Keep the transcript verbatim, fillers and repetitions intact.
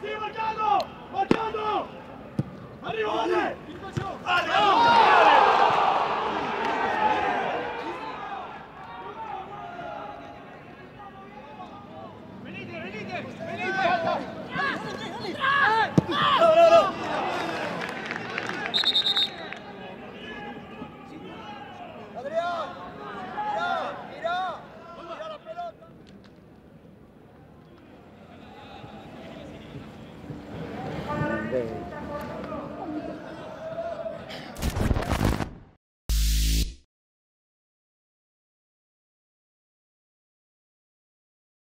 ¡Sí, marcando! ¡Marcando! ¡Arriba, vale! ¡Venite, venite! ¡Venite! ¡No, no, no! ¡Adrián! ¡Mirá! ¡Mirá! ¡Mirá la pelota! Thank you.